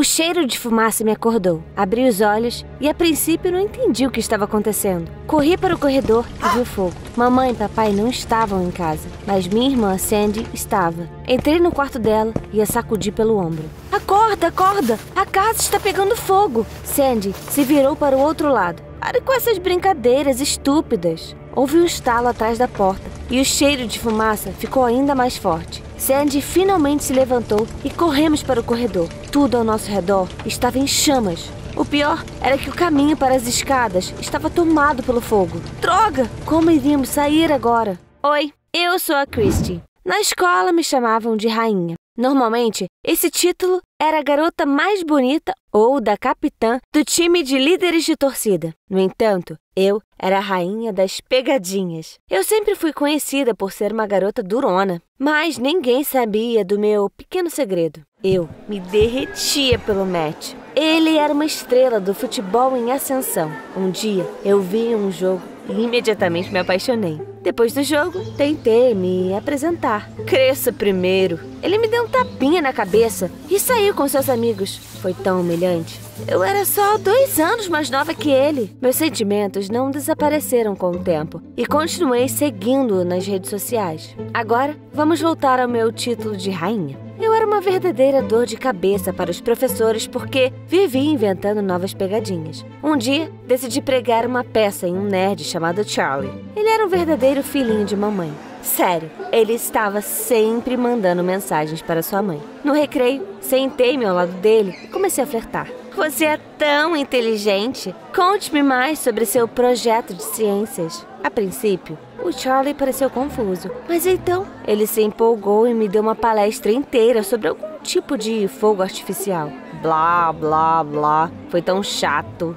O cheiro de fumaça me acordou. Abri os olhos e, a princípio, não entendi o que estava acontecendo. Corri para o corredor e vi o fogo. Mamãe e papai não estavam em casa, mas minha irmã Sandy estava. Entrei no quarto dela e a sacudi pelo ombro. Acorda, acorda! A casa está pegando fogo! Sandy se virou para o outro lado. Pare com essas brincadeiras estúpidas. Houve um estalo atrás da porta e o cheiro de fumaça ficou ainda mais forte. Sandy finalmente se levantou e corremos para o corredor. Tudo ao nosso redor estava em chamas. O pior era que o caminho para as escadas estava tomado pelo fogo. Droga! Como iríamos sair agora? Oi, eu sou a Christy. Na escola me chamavam de rainha. Normalmente, esse título era a garota mais bonita ou da capitã do time de líderes de torcida. No entanto, eu era a rainha das pegadinhas. Eu sempre fui conhecida por ser uma garota durona, mas ninguém sabia do meu pequeno segredo. Eu me derretia pelo Matt. Ele era uma estrela do futebol em ascensão. Um dia, eu vi um jogo e imediatamente me apaixonei. Depois do jogo, tentei me apresentar. Cresça primeiro. Ele me deu um tapinha na cabeça e saiu com seus amigos. Foi tão humilhante. Eu era só 2 anos mais nova que ele. Meus sentimentos não desapareceram com o tempo e continuei seguindo-o nas redes sociais. Agora, vamos voltar ao meu título de rainha. Eu era uma verdadeira dor de cabeça para os professores porque vivia inventando novas pegadinhas. Um dia, decidi pregar uma peça em um nerd chamado Charlie. Ele era um verdadeiro filhinho de mamãe. Sério, ele estava sempre mandando mensagens para sua mãe. No recreio, sentei-me ao lado dele e comecei a flertar. Você é tão inteligente! Conte-me mais sobre seu projeto de ciências. A princípio, o Charlie pareceu confuso, mas então ele se empolgou e me deu uma palestra inteira sobre algum tipo de fogo artificial. Blá, blá, blá. Foi tão chato.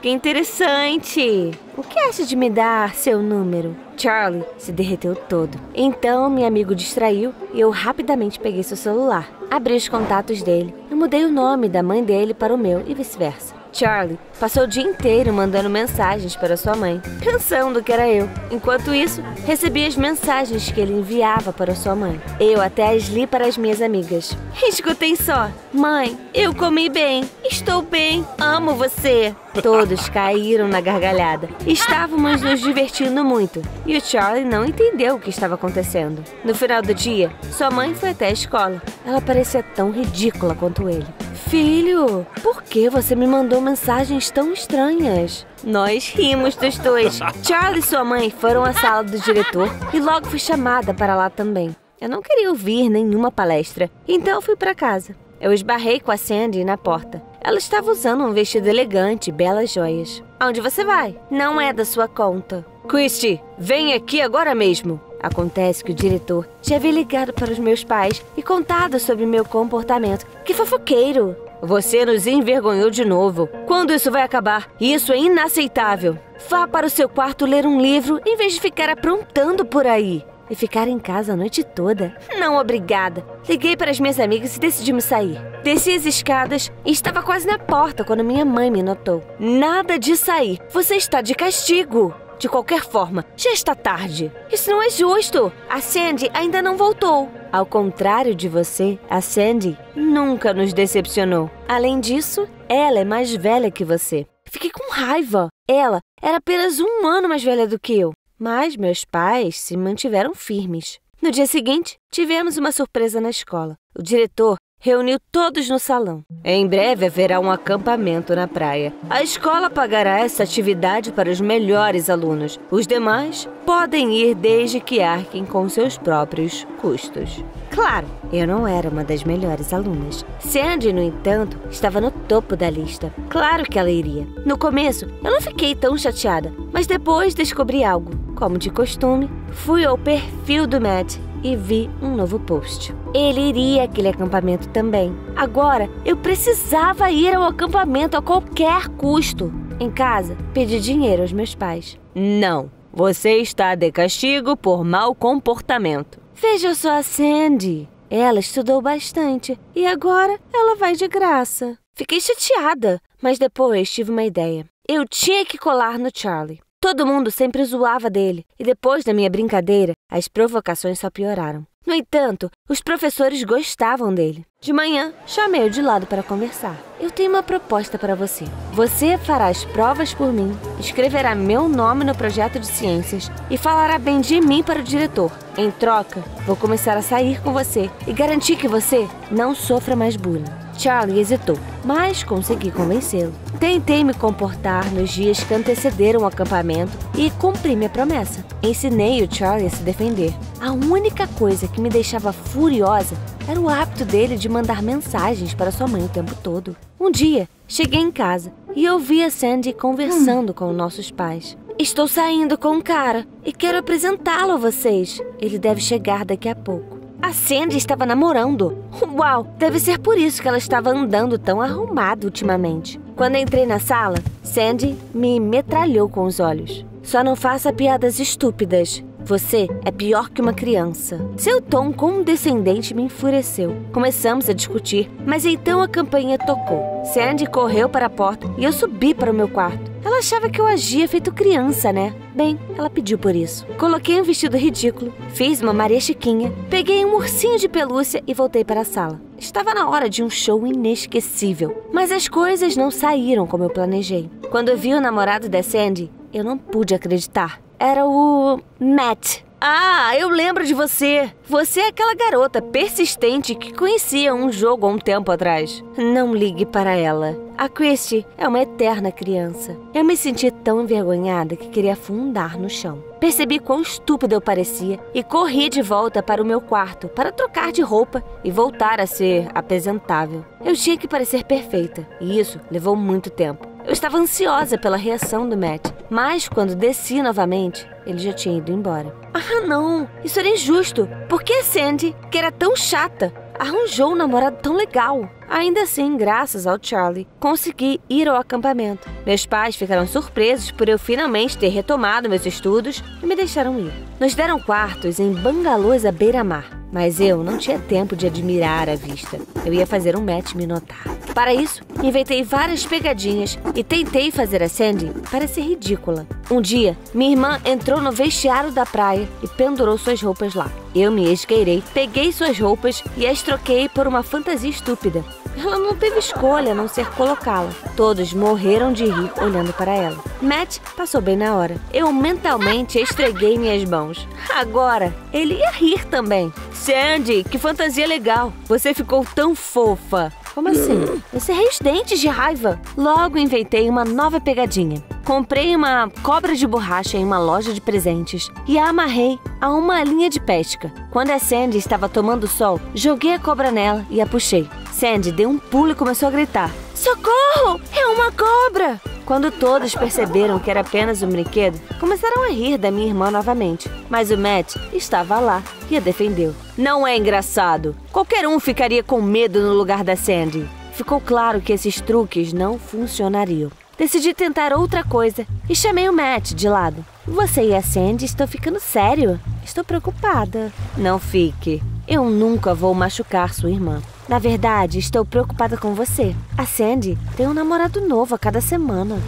Que interessante! O que acha de me dar seu número? Charlie se derreteu todo. Então, meu amigo distraiu e eu rapidamente peguei seu celular. Abri os contatos dele e mudei o nome da mãe dele para o meu e vice-versa. Charlie passou o dia inteiro mandando mensagens para sua mãe, pensando que era eu. Enquanto isso, recebi as mensagens que ele enviava para sua mãe. Eu até as li para as minhas amigas. Escutem só. Mãe, eu comi bem. Estou bem. Amo você. Todos caíram na gargalhada. Estávamos nos divertindo muito. E o Charlie não entendeu o que estava acontecendo. No final do dia, sua mãe foi até a escola. Ela parecia tão ridícula quanto ele. Filho, por que você me mandou mensagens tão estranhas? Nós rimos dos dois. Charlie e sua mãe foram à sala do diretor e logo fui chamada para lá também. Eu não queria ouvir nenhuma palestra, então fui para casa. Eu esbarrei com a Sandy na porta. Ela estava usando um vestido elegante e belas joias. Aonde você vai? Não é da sua conta. Christy, vem aqui agora mesmo. Acontece que o diretor já havia ligado para os meus pais e contado sobre meu comportamento. Que fofoqueiro! Você nos envergonhou de novo. Quando isso vai acabar? Isso é inaceitável. Vá para o seu quarto ler um livro em vez de ficar aprontando por aí. E ficar em casa a noite toda? Não, obrigada. Liguei para as minhas amigas e decidimos sair. Desci as escadas e estava quase na porta quando minha mãe me notou. Nada de sair. Você está de castigo. De qualquer forma, já está tarde. Isso não é justo. A Sandy ainda não voltou. Ao contrário de você, a Sandy nunca nos decepcionou. Além disso, ela é mais velha que você. Fiquei com raiva. Ela era apenas 1 ano mais velha do que eu. Mas meus pais se mantiveram firmes. No dia seguinte, tivemos uma surpresa na escola. O diretor reuniu todos no salão. Em breve haverá um acampamento na praia. A escola pagará essa atividade para os melhores alunos. Os demais podem ir desde que arquem com seus próprios custos. Claro, eu não era uma das melhores alunas. Sandy, no entanto, estava no topo da lista. Claro que ela iria. No começo, eu não fiquei tão chateada, mas depois descobri algo. Como de costume, fui ao perfil do Matt e vi um novo post. Ele iria àquele acampamento também. Agora, eu precisava ir ao acampamento a qualquer custo. Em casa, pedi dinheiro aos meus pais. Não, você está de castigo por mau comportamento. Veja só a Sandy. Ela estudou bastante e agora ela vai de graça. Fiquei chateada, mas depois tive uma ideia. Eu tinha que colar no Charlie. Todo mundo sempre zoava dele, e depois da minha brincadeira, as provocações só pioraram. No entanto, os professores gostavam dele. De manhã, chamei-o de lado para conversar. Eu tenho uma proposta para você. Você fará as provas por mim, escreverá meu nome no projeto de ciências e falará bem de mim para o diretor. Em troca, vou começar a sair com você e garantir que você não sofra mais bullying. Charlie hesitou, mas consegui convencê-lo. Tentei me comportar nos dias que antecederam o acampamento e cumpri minha promessa. Ensinei o Charlie a se defender. A única coisa que me deixava furiosa era o hábito dele de mandar mensagens para sua mãe o tempo todo. Um dia, cheguei em casa e ouvi a Sandy conversando com nossos pais. Estou saindo com um cara e quero apresentá-lo a vocês. Ele deve chegar daqui a pouco. A Sandy estava namorando. Uau, deve ser por isso que ela estava andando tão arrumada ultimamente. Quando entrei na sala, Sandy me metralhou com os olhos. Só não faça piadas estúpidas. Você é pior que uma criança. Seu tom condescendente me enfureceu. Começamos a discutir, mas então a campainha tocou. Sandy correu para a porta e eu subi para o meu quarto. Ela achava que eu agia feito criança, né? Bem, ela pediu por isso. Coloquei um vestido ridículo, fiz uma Maria Chiquinha, peguei um ursinho de pelúcia e voltei para a sala. Estava na hora de um show inesquecível, mas as coisas não saíram como eu planejei. Quando eu vi o namorado da Sandy, eu não pude acreditar. Era o Matt. Ah, eu lembro de você. Você é aquela garota persistente que conhecia um jogo há um tempo atrás. Não ligue para ela. A Christy é uma eterna criança. Eu me senti tão envergonhada que queria afundar no chão. Percebi quão estúpida eu parecia e corri de volta para o meu quarto para trocar de roupa e voltar a ser apresentável. Eu tinha que parecer perfeita e isso levou muito tempo. Eu estava ansiosa pela reação do Matt, mas quando desci novamente, ele já tinha ido embora. Ah, não! Isso era injusto! Por que a Sandy, que era tão chata, arranjou um namorado tão legal? Ainda assim, graças ao Charlie, consegui ir ao acampamento. Meus pais ficaram surpresos por eu finalmente ter retomado meus estudos e me deixaram ir. Nos deram quartos em bangalôs à beira-mar. Mas eu não tinha tempo de admirar a vista. Eu ia fazer um Matt me notar. Para isso, inventei várias pegadinhas e tentei fazer a Sandy parecer ridícula. Um dia, minha irmã entrou no vestiário da praia e pendurou suas roupas lá. Eu me esgueirei, peguei suas roupas e as troquei por uma fantasia estúpida. Ela não teve escolha a não ser colocá-la. Todos morreram de rir olhando para ela. Matt passou bem na hora. Eu mentalmente estreguei minhas mãos. Agora, ele ia rir também. Sandy, que fantasia legal. Você ficou tão fofa. Como assim? Eu cerrei os dentes de raiva. Logo inventei uma nova pegadinha. Comprei uma cobra de borracha em uma loja de presentes e a amarrei a uma linha de pesca. Quando a Sandy estava tomando sol, joguei a cobra nela e a puxei. Sandy deu um pulo e começou a gritar: socorro! É uma cobra! Quando todos perceberam que era apenas um brinquedo, começaram a rir da minha irmã novamente. Mas o Matt estava lá e a defendeu. Não é engraçado. Qualquer um ficaria com medo no lugar da Sandy. Ficou claro que esses truques não funcionariam. Decidi tentar outra coisa e chamei o Matt de lado. Você e a Sandy estão ficando sério? Estou preocupada. Não fique. Eu nunca vou machucar sua irmã. Na verdade, estou preocupada com você. A Sandy tem um namorado novo a cada semana.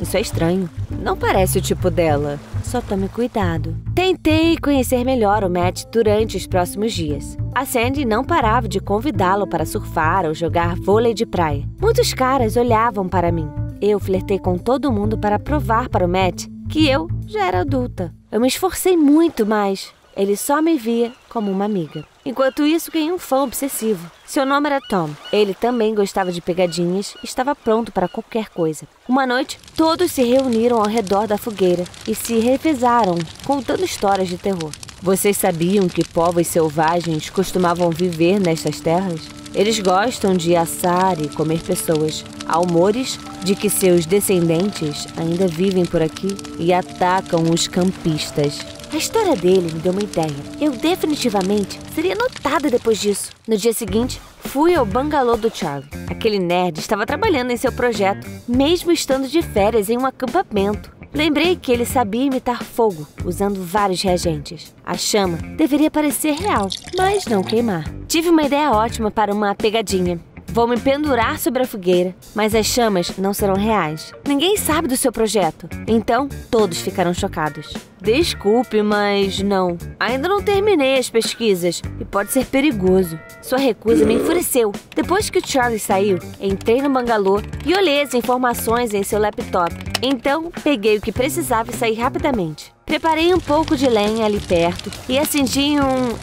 Isso é estranho. Não parece o tipo dela. Só tome cuidado. Tentei conhecer melhor o Matt durante os próximos dias. A Sandy não parava de convidá-lo para surfar ou jogar vôlei de praia. Muitos caras olhavam para mim. Eu flertei com todo mundo para provar para o Matt que eu já era adulta. Eu me esforcei muito, mas ele só me via como uma amiga. Enquanto isso, ganhei um fã obsessivo. Seu nome era Tom. Ele também gostava de pegadinhas e estava pronto para qualquer coisa. Uma noite, todos se reuniram ao redor da fogueira e se revezaram, contando histórias de terror. Vocês sabiam que povos selvagens costumavam viver nestas terras? Eles gostam de assar e comer pessoas. Há rumores de que seus descendentes ainda vivem por aqui e atacam os campistas. A história dele me deu uma ideia. Eu definitivamente seria notada depois disso. No dia seguinte, fui ao bangalô do Charlie. Aquele nerd estava trabalhando em seu projeto, mesmo estando de férias em um acampamento. Lembrei que ele sabia imitar fogo, usando vários reagentes. A chama deveria parecer real, mas não queimar. Tive uma ideia ótima para uma pegadinha. Vou me pendurar sobre a fogueira, mas as chamas não serão reais. Ninguém sabe do seu projeto, então todos ficarão chocados. Desculpe, mas não. Ainda não terminei as pesquisas e pode ser perigoso. Sua recusa me enfureceu. Depois que o Charlie saiu, entrei no bangalô e olhei as informações em seu laptop. Então, peguei o que precisava e saí rapidamente. Preparei um pouco de lenha ali perto e acendi um...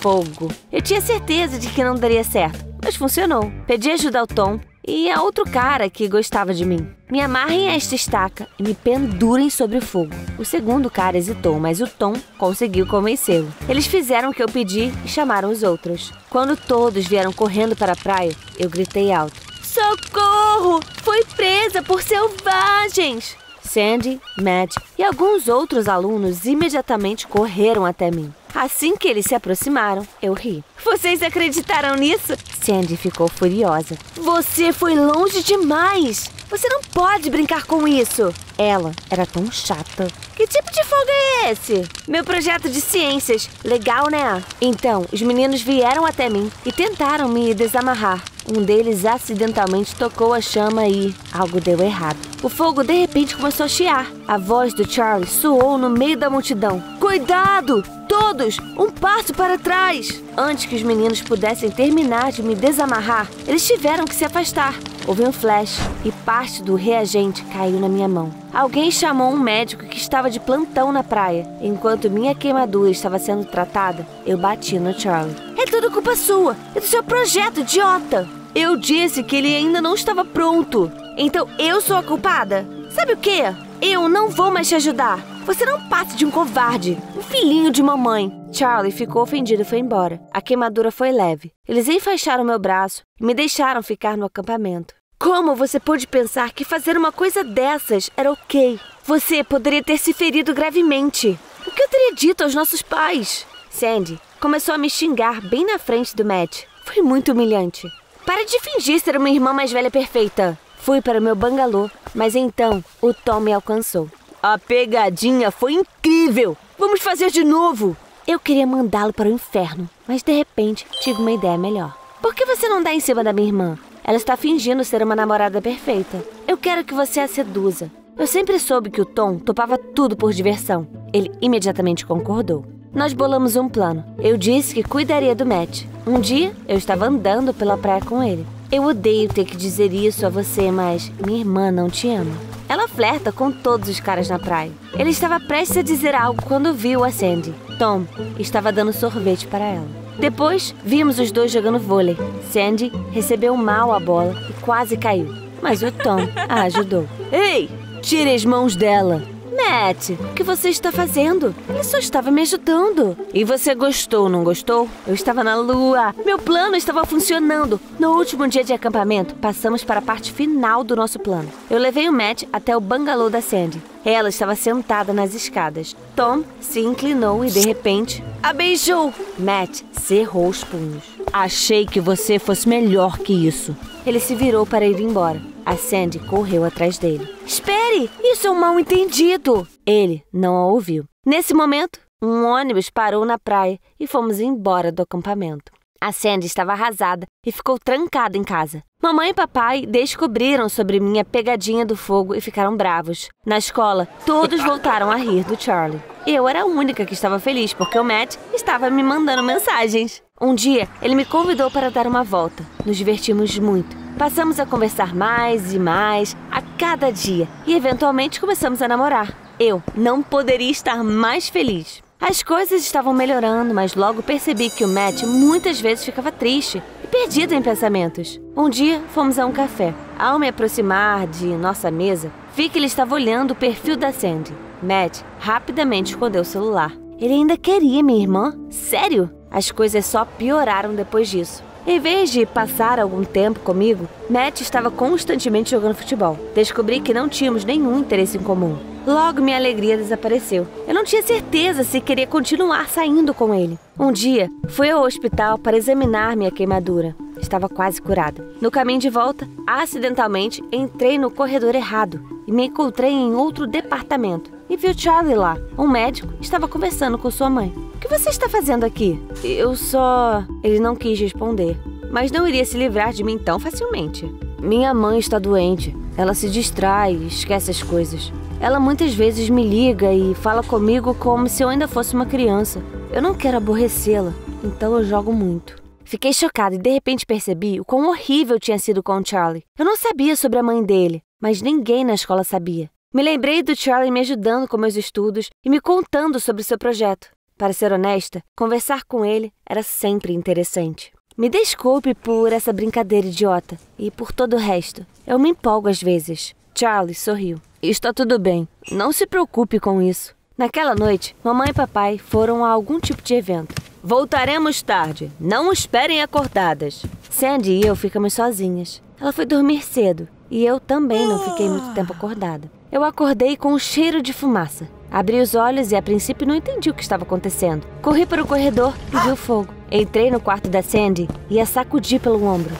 fogo. Eu tinha certeza de que não daria certo, mas funcionou. Pedi ajuda ao Tom e a outro cara que gostava de mim. Me amarrem a esta estaca e me pendurem sobre o fogo. O segundo cara hesitou, mas o Tom conseguiu convencê-lo. Eles fizeram o que eu pedi e chamaram os outros. Quando todos vieram correndo para a praia, eu gritei alto. Socorro! Fui presa por selvagens! Sandy, Matt e alguns outros alunos imediatamente correram até mim. Assim que eles se aproximaram, eu ri. Vocês acreditaram nisso? Sandy ficou furiosa. Você foi longe demais! Você não pode brincar com isso! Ela era tão chata. Que tipo de fogo é esse? Meu projeto de ciências. Legal, né? Então, os meninos vieram até mim e tentaram me desamarrar. Um deles acidentalmente tocou a chama e algo deu errado. O fogo de repente começou a chiar. A voz do Charlie soou no meio da multidão. Cuidado! Todos, um passo para trás! Antes que os meninos pudessem terminar de me desamarrar, eles tiveram que se afastar. Houve um flash e parte do reagente caiu na minha mão. Alguém chamou um médico que estava de plantão na praia. Enquanto minha queimadura estava sendo tratada, eu bati no Charlie. É tudo culpa sua! É do seu projeto, idiota! Eu disse que ele ainda não estava pronto. Então eu sou a culpada? Sabe o quê? Eu não vou mais te ajudar. Você não passa de um covarde, um filhinho de mamãe. Charlie ficou ofendido e foi embora. A queimadura foi leve. Eles enfaixaram meu braço e me deixaram ficar no acampamento. Como você pôde pensar que fazer uma coisa dessas era ok? Você poderia ter se ferido gravemente. O que eu teria dito aos nossos pais? Sandy começou a me xingar bem na frente do Matt. Foi muito humilhante. Para de fingir ser uma irmã mais velha perfeita. Fui para o meu bangalô, mas então o Tom me alcançou. A pegadinha foi incrível! Vamos fazer de novo! Eu queria mandá-lo para o inferno, mas de repente tive uma ideia melhor. Por que você não dá em cima da minha irmã? Ela está fingindo ser uma namorada perfeita. Eu quero que você a seduza. Eu sempre soube que o Tom topava tudo por diversão. Ele imediatamente concordou. Nós bolamos um plano. Eu disse que cuidaria do Matt. Um dia, eu estava andando pela praia com ele. Eu odeio ter que dizer isso a você, mas minha irmã não te ama. Ela flerta com todos os caras na praia. Ele estava prestes a dizer algo quando viu a Sandy. Tom estava dando sorvete para ela. Depois, vimos os dois jogando vôlei. Sandy recebeu mal a bola e quase caiu. Mas o Tom a ajudou. Ei, tire as mãos dela. Matt, o que você está fazendo? Ele só estava me ajudando. E você gostou, não gostou? Eu estava na lua. Meu plano estava funcionando. No último dia de acampamento, passamos para a parte final do nosso plano. Eu levei o Matt até o bangalô da Sandy. Ela estava sentada nas escadas. Tom se inclinou e, de repente, a beijou. Matt cerrou os punhos. Achei que você fosse melhor que isso. Ele se virou para ir embora. A Sandy correu atrás dele. Espere! Isso é um mal-entendido! Ele não a ouviu. Nesse momento, um ônibus parou na praia e fomos embora do acampamento. A Sandy estava arrasada e ficou trancada em casa. Mamãe e papai descobriram sobre minha pegadinha do fogo e ficaram bravos. Na escola, todos voltaram a rir do Charlie. Eu era a única que estava feliz porque o Matt estava me mandando mensagens. Um dia, ele me convidou para dar uma volta. Nos divertimos muito. Passamos a conversar mais e mais a cada dia e, eventualmente, começamos a namorar. Eu não poderia estar mais feliz. As coisas estavam melhorando, mas logo percebi que o Matt muitas vezes ficava triste e perdido em pensamentos. Um dia, fomos a um café. Ao me aproximar de nossa mesa, vi que ele estava olhando o perfil da Sandy. Matt rapidamente escondeu o celular. Ele ainda queria minha irmã? Sério? As coisas só pioraram depois disso. Em vez de passar algum tempo comigo, Matt estava constantemente jogando futebol. Descobri que não tínhamos nenhum interesse em comum. Logo, minha alegria desapareceu. Eu não tinha certeza se queria continuar saindo com ele. Um dia, fui ao hospital para examinar minha queimadura. Estava quase curada. No caminho de volta, acidentalmente, entrei no corredor errado e me encontrei em outro departamento. E vi o Charlie lá. Um médico estava conversando com sua mãe. O que você está fazendo aqui? Eu só... Ele não quis responder. mas não iria se livrar de mim tão facilmente. Minha mãe está doente. Ela se distrai e esquece as coisas. Ela muitas vezes me liga e fala comigo como se eu ainda fosse uma criança. Eu não quero aborrecê-la, então eu jogo muito. Fiquei chocada e de repente percebi o quão horrível tinha sido com o Charlie. Eu não sabia sobre a mãe dele, mas ninguém na escola sabia. Me lembrei do Charlie me ajudando com meus estudos e me contando sobre seu projeto. Para ser honesta, conversar com ele era sempre interessante. Me desculpe por essa brincadeira idiota e por todo o resto. Eu me empolgo às vezes. Charlie sorriu. Está tudo bem. Não se preocupe com isso. Naquela noite, mamãe e papai foram a algum tipo de evento. Voltaremos tarde. Não esperem acordadas. Sandy e eu ficamos sozinhas. Ela foi dormir cedo e eu também não fiquei muito tempo acordada. Eu acordei com um cheiro de fumaça. Abri os olhos e a princípio não entendi o que estava acontecendo. Corri para o corredor e vi o fogo. Entrei no quarto da Sandy e a sacudi pelo ombro.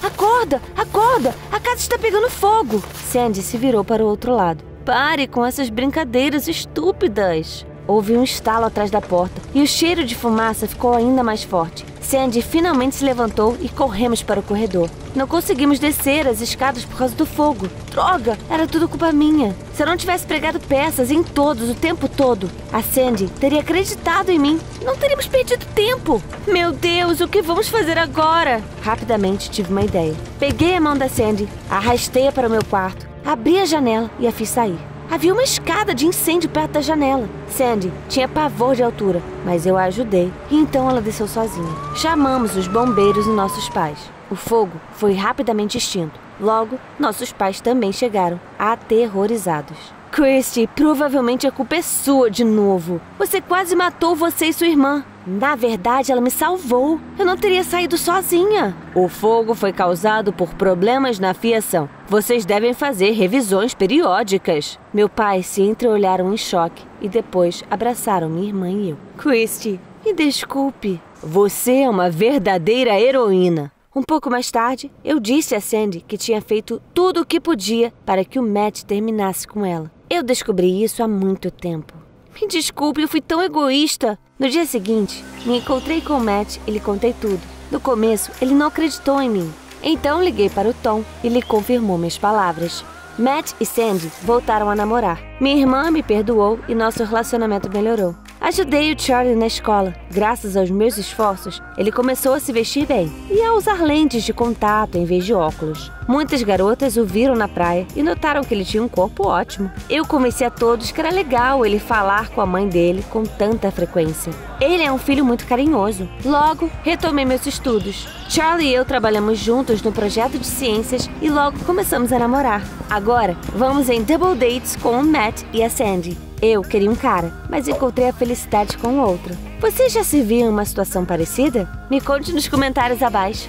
Acorda! Acorda! A casa está pegando fogo! Sandy se virou para o outro lado. Pare com essas brincadeiras estúpidas! Houve um estalo atrás da porta e o cheiro de fumaça ficou ainda mais forte. Sandy finalmente se levantou e corremos para o corredor. Não conseguimos descer as escadas por causa do fogo. Droga! Era tudo culpa minha. Se eu não tivesse pregado peças em todos o tempo todo, a Sandy teria acreditado em mim. Não teríamos perdido tempo. Meu Deus, o que vamos fazer agora? Rapidamente tive uma ideia. Peguei a mão da Sandy, arrastei-a para o meu quarto, abri a janela e a fiz sair. Havia uma escada de incêndio perto da janela. Sandy tinha pavor de altura, mas eu a ajudei e então ela desceu sozinha. Chamamos os bombeiros e nossos pais. O fogo foi rapidamente extinto. Logo, nossos pais também chegaram, aterrorizados. Christy, provavelmente a culpa é sua de novo. Você quase matou você e sua irmã. Na verdade, ela me salvou. Eu não teria saído sozinha. O fogo foi causado por problemas na fiação. Vocês devem fazer revisões periódicas. Meu pai se entreolharam em choque e depois abraçaram minha irmã e eu. Christy, me desculpe. Você é uma verdadeira heroína. Um pouco mais tarde, eu disse a Sandy que tinha feito tudo o que podia para que o Matt terminasse com ela. Eu descobri isso há muito tempo. Me desculpe, eu fui tão egoísta. No dia seguinte, me encontrei com o Matt e lhe contei tudo. No começo, ele não acreditou em mim. Então liguei para o Tom e lhe confirmou minhas palavras. Matt e Sandy voltaram a namorar. Minha irmã me perdoou e nosso relacionamento melhorou. Ajudei o Charlie na escola. Graças aos meus esforços, ele começou a se vestir bem e a usar lentes de contato em vez de óculos. Muitas garotas o viram na praia e notaram que ele tinha um corpo ótimo. Eu convenci a todos que era legal ele falar com a mãe dele com tanta frequência. Ele é um filho muito carinhoso. Logo, retomei meus estudos. Charlie e eu trabalhamos juntos no projeto de ciências e logo começamos a namorar. Agora, vamos em double dates com o Matt e a Sandy. Eu queria um cara, mas encontrei a felicidade com o outro. Você já se viu em uma situação parecida? Me conte nos comentários abaixo.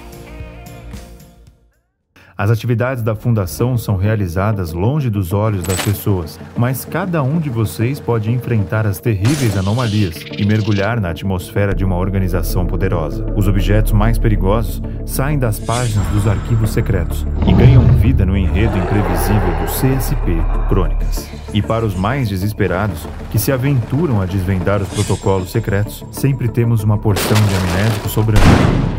As atividades da Fundação são realizadas longe dos olhos das pessoas, mas cada um de vocês pode enfrentar as terríveis anomalias e mergulhar na atmosfera de uma organização poderosa. Os objetos mais perigosos saem das páginas dos arquivos secretos e ganham vida no enredo imprevisível do SCP Crônicas. E para os mais desesperados, que se aventuram a desvendar os protocolos secretos, sempre temos uma porção de amnésico sobrando.